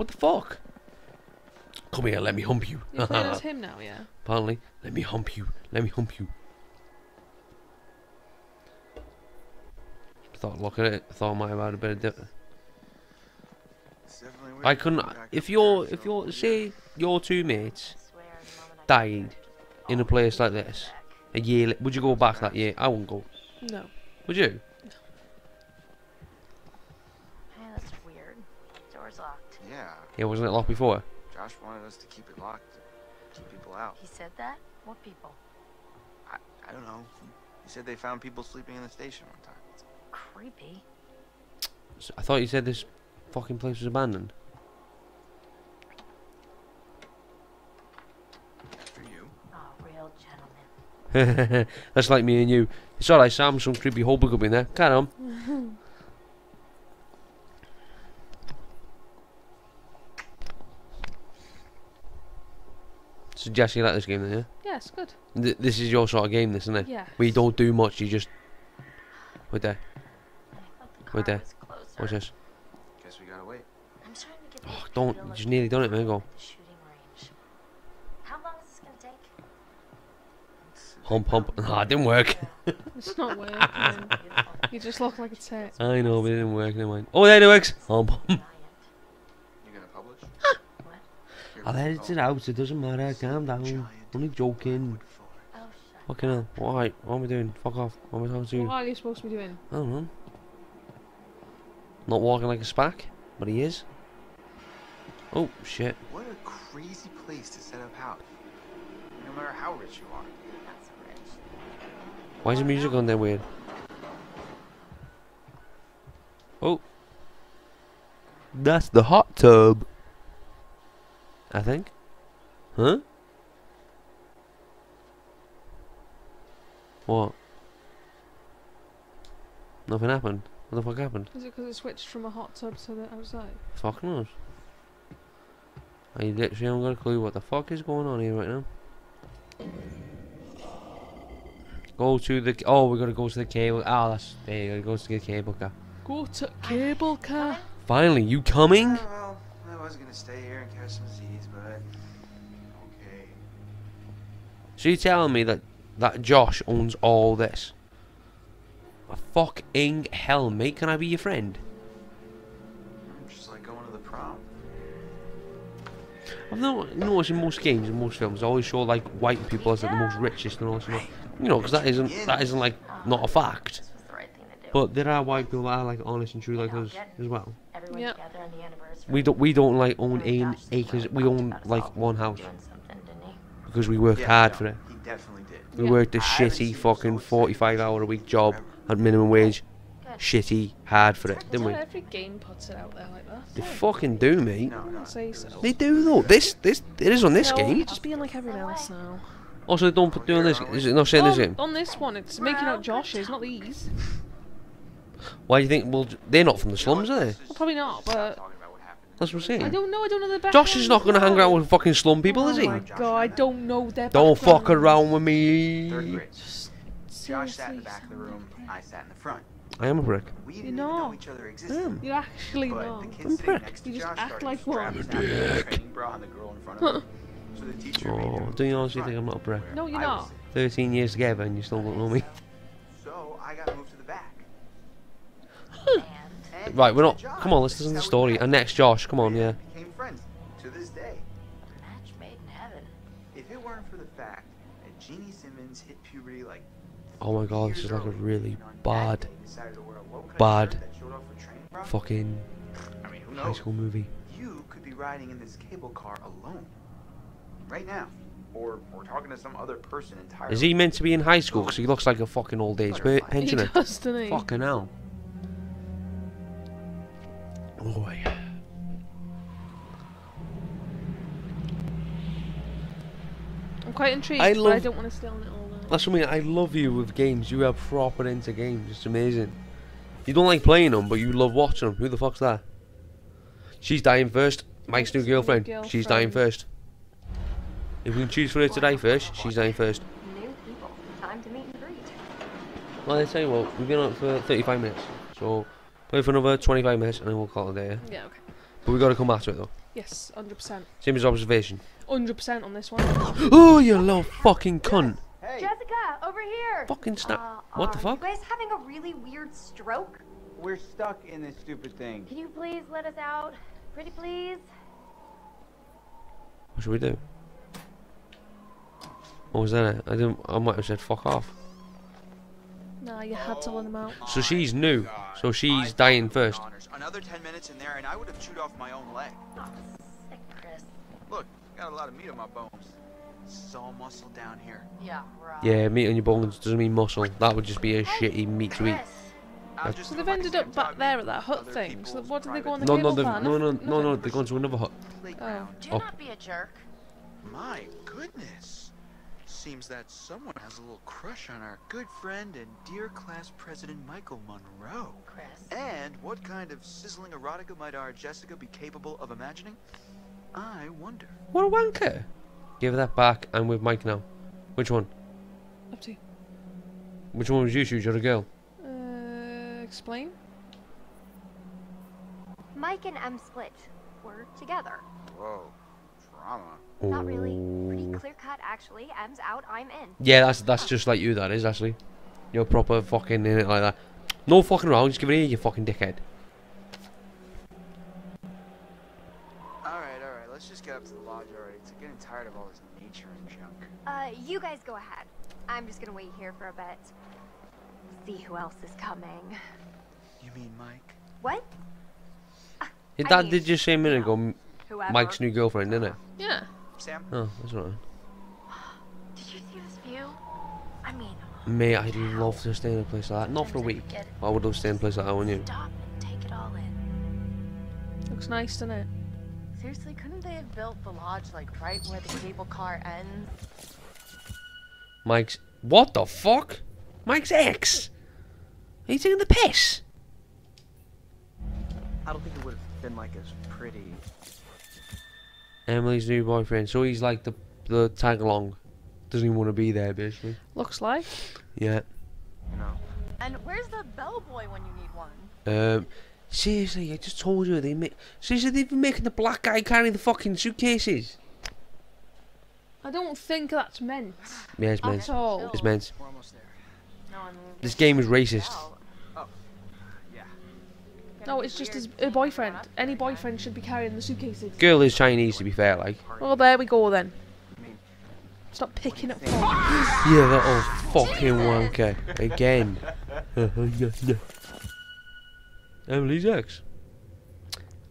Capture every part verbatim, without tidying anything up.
What the fuck? Come here, let me hump you. You're playing as him now, yeah? Apparently. Let me hump you. Let me hump you. Thought looking at it. Thought I might have had a bit of difference. I couldn't. If you're, if you're, say your two mates died in a place like this a year, would you go back that year? I wouldn't go. No. Would you? No. Hey, that's weird. Door's locked. Yeah. Yeah, wasn't it locked before? Josh wanted us to keep it locked, to keep people out. He said that? What people? I, I don't know. He said they found people sleeping in the station one time. It's creepy. So I thought you said this fucking place was abandoned. After you. Oh, real gentleman. That's like me and you. It's alright, Sam. Some creepy hobble up in there. Carry on. So Jess, you like this game, then? Yeah. Yeah, it's good. Th this is your sort of game, this, isn't it? Yeah. Where you don't do much. You just. Wait there. The Wait there. What's this? We gotta wait. I'm trying to get oh, don't. You just nearly done it, man. Go. How long is this gonna take? Hump, hump. Ah, it didn't work. It's not working. You just look like it's hurt. I know, but it didn't work. Never mind. Oh, there it works. Hump, hump. You gonna publish? I'll edit it out. It doesn't matter. Calm down. Only joking. Oh, fucking hell. Alright, what am I doing? Fuck off. What am I talking to you? What are you supposed to be doing? I don't know. Not walking like a spack, but he is. Oh shit! What a crazy place to set up house. No matter how rich you are. Not so rich. Why is the music on there weird? Oh, that's the hot tub. I think. Huh? What? Nothing happened. What the fuck happened? Is it because it switched from a hot tub to the outside? Fuck knows. I literally haven't got a clue what the fuck is going on here right now. Go to the... Oh, we gotta go to the cable... Ah, oh, that's... There you go, go to the cable car. Go to cable car? Finally, you coming? Uh, well, I was gonna stay here and catch some Z's, but... Okay. So you're telling me that, that Josh owns all this? Fucking hell, mate, can I be your friend? I'm just like going to the prom. I've noticed in most games and most films, I always show like white people as like the most richest and all stuff. You know, because that isn't that isn't like not a fact. But there are white people that are like honest and true like us as well. Yeah. We don't we don't like own eight acres. We own like one house because we work hard for it. Definitely did. We yeah. worked a shitty fucking forty-five hour a week job at minimum wage. Good. Shitty hard for it, didn't we? Every game puts it out there like that. They fucking do, mate. No, no. Say so. They do though. This, this, it is on this no, game. You're just being like everyone else now. Also, they don't put doing this. Is it not saying oh, this game? On this one, it's making out Josh's, not these. Why do you think? Well, they're not from the slums, are they? Well, probably not, but. That's what I'm saying. I don't know, I don't know the background. Josh is not going to hang around with fucking slum people, oh is he? Oh my god, I don't know their Don't background. fuck around with me. Third grade. Josh sat in the back of the room, I sat in the front. I am a prick. We didn't You're not. Know each other existed. You're actually but not. I'm a prick. You just Josh act like one. I'm a dick. Oh, do you honestly think I'm not a prick? No, you're not. thirteen years together and you still don't know me. So, I got moved to the back. Right, we're not. Come on, let's listen to the story. And next, Josh, come on, yeah. Became friends to this day. Match made in heaven. If it weren't for the fact that Jeannie Simmons hit puberty like. Oh my god, this is like a really bad, bad, fucking high school movie. You could be riding in this cable car alone, right now, or or talking to some other person entirely. Is he meant to be in high school? Because he looks like a fucking old age pensioner. He does, doesn't he? Fucking hell. Boy. I'm quite intrigued, I but I don't want to stay on it all night. That's what I mean, I love you with games. You are proper into games, it's amazing. You don't like playing them, but you love watching them. Who the fuck's that? She's dying first, Mike's new girlfriend. new girlfriend. She's dying first. If we can choose for her to die first, she's dying first. New people. Time to meet and greet. Well, I tell you what, we've been on for thirty-five minutes, so... Play for another twenty-five minutes and then we'll call it a day, yeah? Yeah, okay. But we got to come back to it though. Yes, one hundred percent. Jimmy's observation. one hundred percent on this one. Oh, you little fucking cunt. Hey. Jessica, over here. Fucking snap. Uh, what the fuck? You guys having a really weird stroke? We're stuck in this stupid thing. Can you please let us out? Pretty please? What should we do? What was that? I didn't. I might have said fuck off. Nah, you had to let them out. So she's new. So she's dying first. Another ten minutes in there, and I would have chewed off my own leg. Sick, Chris. Look, got a lot of meat on my bones. It's all muscle down here. Yeah, right. Yeah, meat on your bones doesn't mean muscle. That would just be a shitty meat to eat. So they've ended up back there at that hut thing. So what did they go on the no, no, plan? No, no, no, no. They're going to another hut. Oh. Do not be a jerk. My goodness. Seems that someone has a little crush on our good friend and dear class president Michael Monroe. Chris. And what kind of sizzling erotica might our Jessica be capable of imagining? I wonder. What a wanker. Give that back. I'm with Mike now. Which one? Up to you. Which one was you, Shuj, or a girl? Uh, explain. Mike and M split. We're together. Whoa. Drama. Not really. Pretty clear cut, actually. M's out, I'm in. Yeah, that's that's just like you. That is actually. You're proper fucking in it like that. No fucking around. Just give it here, you fucking dickhead. All right, all right. Let's just get up to the lodge already. It's getting tired of all this nature and junk. Uh, you guys go ahead. I'm just gonna wait here for a bit. See who else is coming. You mean Mike? What? Your dad I mean, did just say a minute ago. Whoever. Mike's new girlfriend, didn't it? Yeah. Sam? Oh, that's right. Did you see this view? I mean... Mate, I'd love to stay in a place like that. Not for a week. I would love to stay in a place like that, wouldn't you? Stop and take it all in. Looks nice, doesn't it? Seriously, couldn't they have built the lodge, like, right where the cable car ends? Mike's... What the fuck? Mike's ex? Are you taking the piss? I don't think it would have been, like, as pretty... Emily's new boyfriend, so he's like the the tag along, doesn't even want to be there basically. Looks like. Yeah. No. And where's the bellboy when you need one? Um, seriously, I just told you they make. Seriously, they've been making the black guy carry the fucking suitcases. I don't think that's meant. Yeah, it's meant. At all. It's meant. We're almost there. No, I mean, this game is racist. Oh, yeah. No, it's just his a boyfriend. Any boyfriend should be carrying the suitcases. Girl is Chinese, to be fair, like. Well, there we go then. Stop picking up. Yeah, that old fucking wanker again. Emily's ex.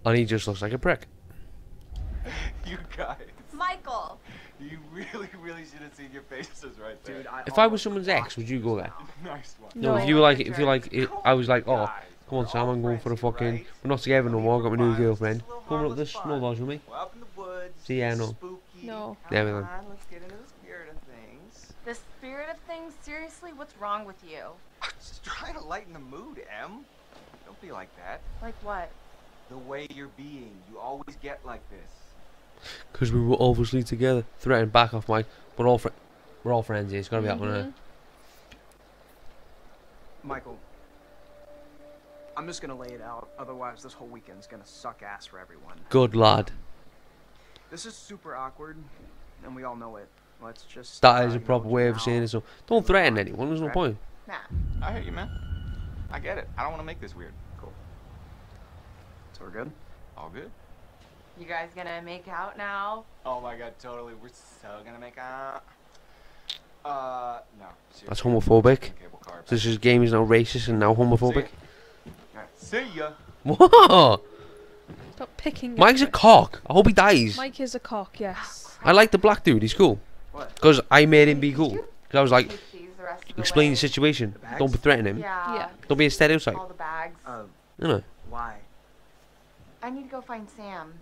And he just looks like a prick. You guys. Michael. You really, really should have seen your faces right there. Dude, I if I was someone's ex, would you go there? Nice one. No, no, if you were like, if you like, it, I was like, oh. Come on, Sam, I'm going for a fucking... Right. We're not together no more, I've got my new girlfriend. Come up this snow lodge with me. Well, up in the woods, see, yeah, no. Spooky. No. There we go. Let's get into the spirit of things. The spirit of things? Seriously, what's wrong with you? I'm just trying to lighten the mood, Em. Don't be like that. Like what? The way you're being. You always get like this. Because we were obviously together. Threatened back off, Mike. We're all, fri we're all friends here. It's got to be mm-hmm. that one, eh? Michael... I'm just gonna lay it out, otherwise this whole weekend's gonna suck ass for everyone. Good lad. This is super awkward, and we all know it. Let's just... That is a proper way of saying it, so don't threaten anyone, there's no point. Nah, I hear you, man. I get it, I don't want to make this weird. Cool. So we're good? All good. You guys gonna make out now? Oh my god, totally, we're so gonna make out. Uh, no. Seriously. That's homophobic. So this game is now racist and now homophobic. See ya. What? Stop picking. Mike's a cock. I hope he dies. Mike is a cock, yes. I like the black dude. He's cool. Because I made him be cool. Because I was like, explain the situation. Don't threaten him. Yeah. Don't be a stereotype. All the bags. You know. Why? I need to go find Sam.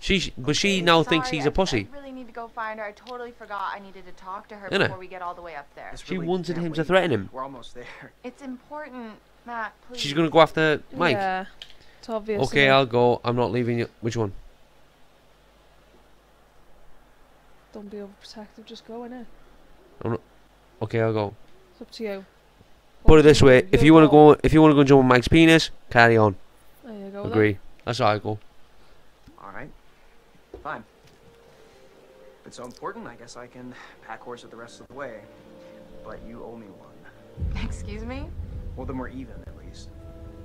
She, but she now thinks he's a pussy. I really need to go find her. I totally forgot I needed to talk to her before we get all the way up there. She wanted him to threaten him. We're almost there. It's important. Matt, she's gonna go after Mike. Yeah, it's obvious. Okay, I'll go. I'm not leaving you. Which one? Don't be overprotective. Just go, innit? I'm not. Okay, I'll go. It's up to you. Put it this way: if you wanna go, if you wanna go and jump on Mike's penis, carry on. There you go. Agree. Then. That's how I go. Fine. If it's so important, I guess I can pack horse it the rest of the way. But you owe me one. Excuse me? Well, then we're even, at least.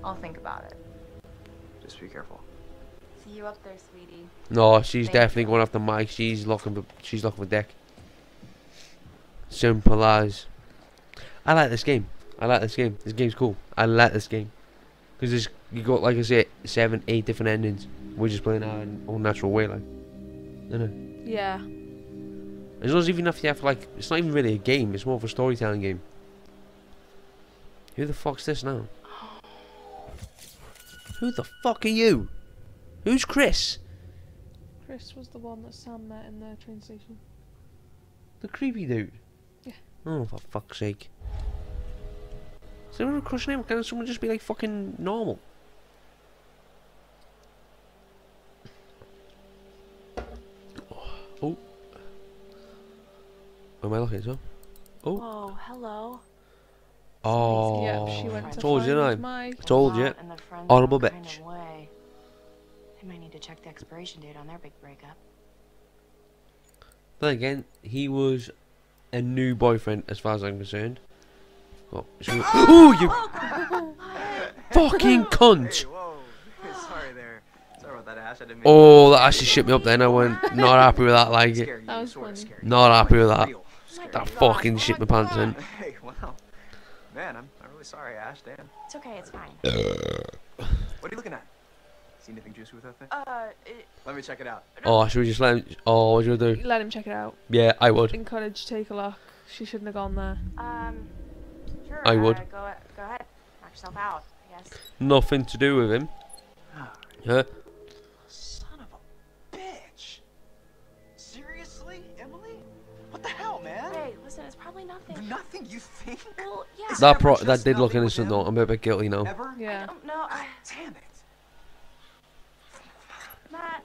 I'll think about it. Just be careful. See you up there, sweetie. No, she's Thank definitely you. going off the mic. She's looking for, she's looking for Deck. Simple as. I like this game. I like this game. This game's cool. I like this game. Because you got, like I said, seven, eight different endings. We're just playing our own natural way, like. You know? Yeah. It's not even enough to have, like, it's not even really a game. It's more of a storytelling game. Who the fuck's this now? Who the fuck are you? Who's Chris? Chris was the one that Sam met in the train station. The creepy dude? Yeah. Oh, for fuck's sake. Is there a crush name? Can someone just be, like, fucking normal? Oh. Am I lucky as well? Oh. Oh, hello. Oh. Yep, she went to told you, I told you. Audible bitch. They might need to check the expiration date on their big breakup. But again, he was a new boyfriend as far as I'm concerned. Oh, she oh you fucking cunt! Hey, whoa. Sorry there. Sorry about that, Ash. I didn't mean oh, that actually shit me up then. I went not happy with that, like it. That was funny. Not happy with that. That fucking shit my pants in. Hey, wow. Man, I'm, I'm really sorry, Ash. Damn. It's okay, it's fine. What are you looking at? See anything juicy with that thing? Uh, it... Let me check it out. Oh, should we just let him... Oh, what should we do? Let him check it out. Yeah, I would. Encourage take a look. She shouldn't have gone there. Um... Sure, I would. Uh, go, go ahead. Knock yourself out, I guess. Nothing to do with him. Oh, yeah. Son of a bitch. Seriously, Emily? What the hell, man? Hey, listen, it's probably nothing. Nothing, you think? Well, yeah. That, pro that did look innocent, though. I'm a bit guilty now. Ever? Yeah. I don't know. I... Damn it. Matt.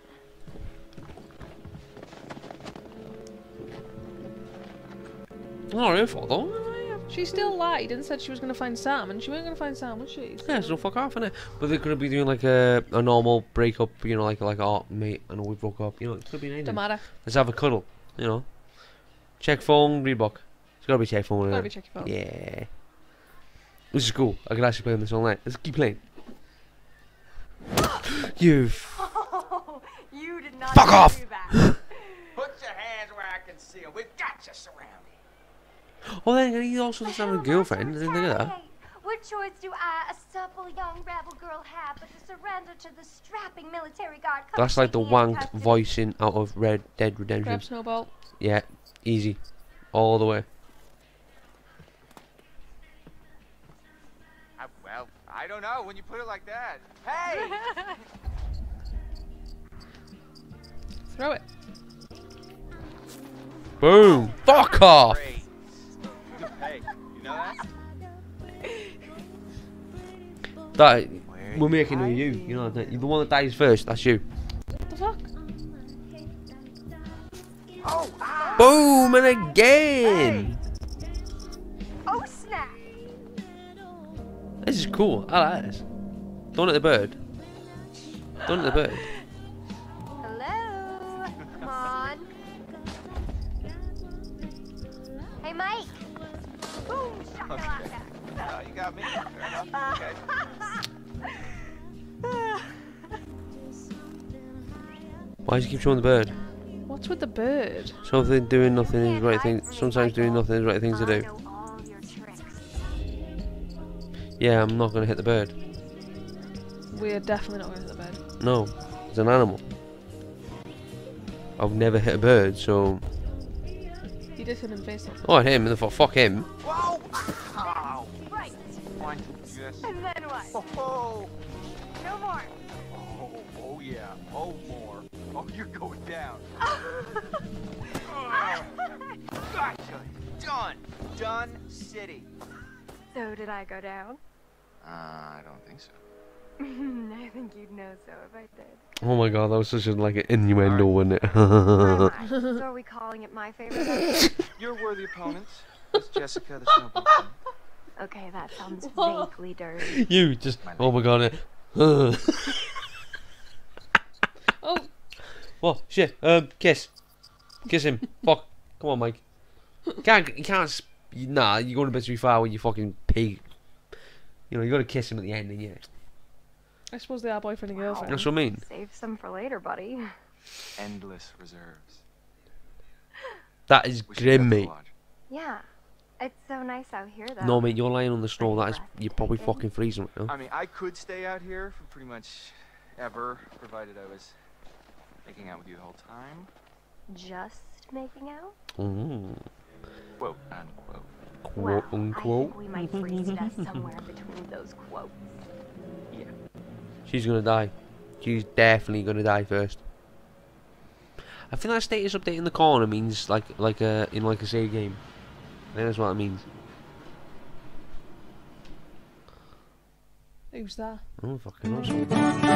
Not her fault, though. She still lied and said she was going to find Sam, and she wasn't going to find Sam, was she? So yeah, so fuck off, innit? But they could be doing like a, a normal breakup, you know, like, like, oh, mate, I know we broke up, you know, it could be anything. Don't matter. Let's have a cuddle, you know. Check phone, read book. It's got to be check phone, got to be check phone. Yeah. This is cool. I could actually play on this all night. Let's keep playing. You oh, you did not fuck off! Put your hands where I can see them. We've got you surrounded. Oh, then he also doesn't have a girlfriend. Didn't think of that. What choice do I, a supple young rebel girl, have but to surrender to the strapping military guard? That's like the wanked voicing out of Red Dead Redemption. Grab Snowball. Yeah, easy, all the way. Uh, well, I don't know when you put it like that. Hey! Throw it. Boom! Fuck off! Hey, you know that? That we're making a you, you know, the one that dies first, that's you. What the fuck? Oh, ah. Boom, and again! Hey. Oh, snap! This is cool, I like this. Don't hit the bird. Don't hit the bird. Hello, come on. Hey, Mike. Okay. Oh, you got me. Fair enough. Okay. Why do you keep showing the bird? What's with the bird? Something doing nothing is right thing. Sometimes doing nothing is right things to do. Yeah, I'm not gonna hit the bird. We are definitely not gonna hit the bird. No, it's an animal. I've never hit a bird, so. You did hit him face off. Oh, I hit him. The fuck him. Whoa. Oh. Right. One, yes. And then what? Oh, oh. No more. Oh, oh yeah. Oh more. Oh, you're going down. Oh. Gotcha. Done. Done. City. So did I go down? Uh, I don't think so. I think you'd know so if I did. Oh my god, that was such a, like an innuendo, wasn't it? So are we calling it my favorite? Your worthy opponent is Jessica the Snowball. Okay, that sounds vaguely dirty. You just, my oh my god. Uh, oh. What? Shit. Um, kiss. Kiss him. Fuck. Come on, Mike. You can't, you can't... Nah, you're going a bit too far when you fucking pig. You know, you got to kiss him at the end, and yeah. I suppose they are boyfriend and girlfriend. Wow. That's what I mean. Save some for later, buddy. Endless reserves. That is grim, mate. Yeah. It's so nice out here, though. No, mate, you're lying on the snow. That is, you're probably fucking freezing right now. I mean, I could stay out here for pretty much ever, provided I was making out with you the whole time. Just making out? Mm. Quote unquote. Quote unquote. Well, we might freeze to death somewhere between those quotes. Yeah. She's gonna die. She's definitely gonna die first. I think that status update in the corner means like like a in like a save game. I think that's what it means. Who's that? Oh, fucking awesome.